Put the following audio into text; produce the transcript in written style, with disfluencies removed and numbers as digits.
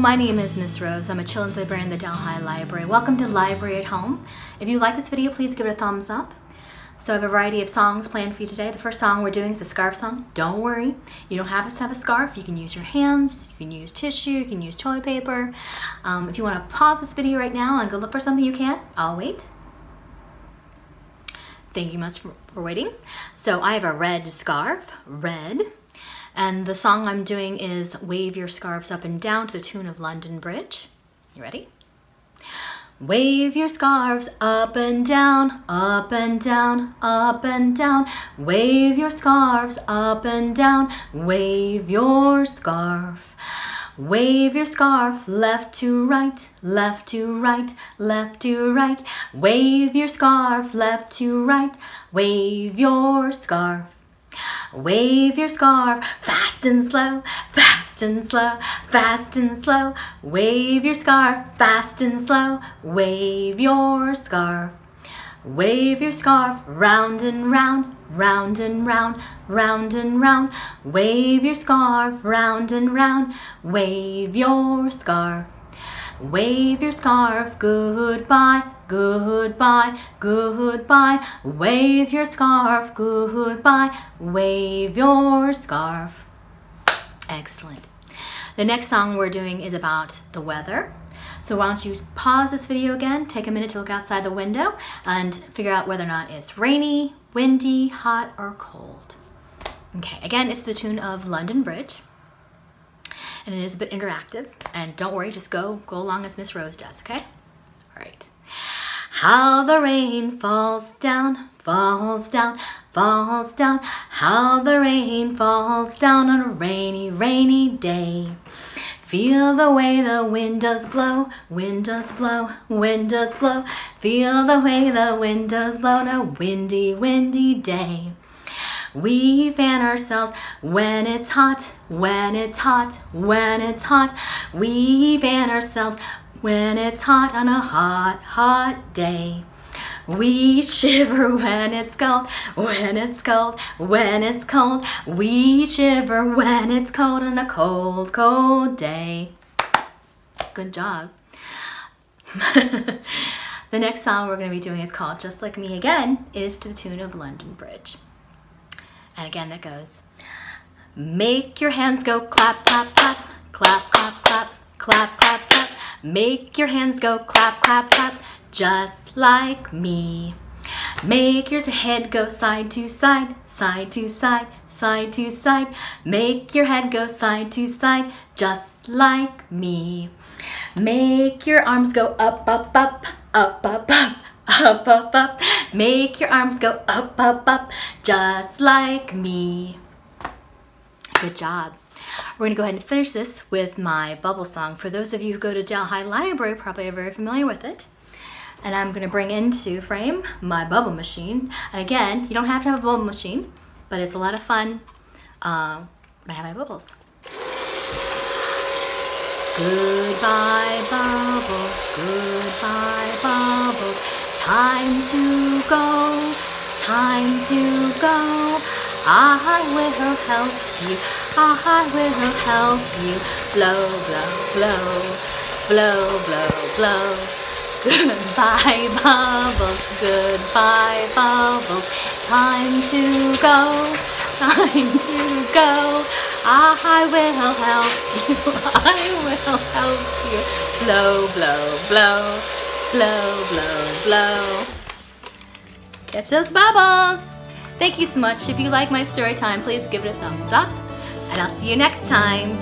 Hello, my name is Miss Rose. I'm a children's librarian in the Delhi Library. Welcome to Library at Home. If you like this video, please give it a thumbs up. So I have a variety of songs planned for you today. The first song we're doing is a scarf song. Don't worry, you don't have to have a scarf. You can use your hands, you can use tissue, you can use toilet paper. If you want to pause this video right now and go look for something you can't, I'll wait. Thank you much for waiting. So I have a red scarf, red. And the song I'm doing is Wave Your Scarves Up and Down to the tune of London Bridge. You ready? Wave your scarves up and down, up and down, up and down. Wave your scarves up and down, wave your scarf. Wave your scarf left to right, left to right, left to right. Wave your scarf left to right, wave your scarf. Wave your scarf fast and slow, fast and slow, fast and slow. Wave your scarf fast and slow, wave your scarf. Wave your scarf round and round, round and round, round and round. Wave your scarf round and round, wave your scarf. Wave your scarf goodbye, goodbye, goodbye. Wave your scarf goodbye, wave your scarf. Excellent. The next song we're doing is about the weather. So why don't you pause this video again, take a minute to look outside the window and figure out whether or not it's rainy, windy, hot, or cold. Okay, again, it's the tune of London Bridge. And it is a bit interactive, and don't worry, just go along as Miss Rose does, okay? All right. How the rain falls down, falls down, falls down. How the rain falls down on a rainy, rainy day. Feel the way the wind does blow, wind does blow, wind does blow. Feel the way the wind does blow on a windy, windy day. We fan ourselves when it's hot, when it's hot, when it's hot. We fan ourselves when it's hot on a hot, hot day. We shiver when it's cold, when it's cold, when it's cold. We shiver when it's cold on a cold, cold day. Good job. The next song we're going to be doing is called Just Like Me Again. It is to the tune of London Bridge. And again, that goes, make your hands go clap, clap, clap, clap, clap, clap, clap, clap, clap. Make your hands go clap, clap, clap, just like me. Make your head go side to side, side to side, side to side. Make your head go side to side, just like me. Make your arms go up, up, up, up, up, up, up, up, up. Make your arms go up, up, up, just like me. Good job. We're going to go ahead and finish this with my bubble song. For those of you who go to Delhi Library, probably are very familiar with it. And I'm going to bring into frame my bubble machine. And again, you don't have to have a bubble machine, but it's a lot of fun. I have my bubbles. Goodbye bubbles, goodbye bubbles. Time to go, time to go. I will help you, I will help you. Blow, blow, blow, blow, blow, blow. Goodbye bubbles, goodbye bubbles. Time to go, time to go. I will help you, I will help you. Blow, blow, blow. Blow, blow, blow. Catch those bubbles. Thank you so much. If you like my story time, please give it a thumbs up. And I'll see you next time.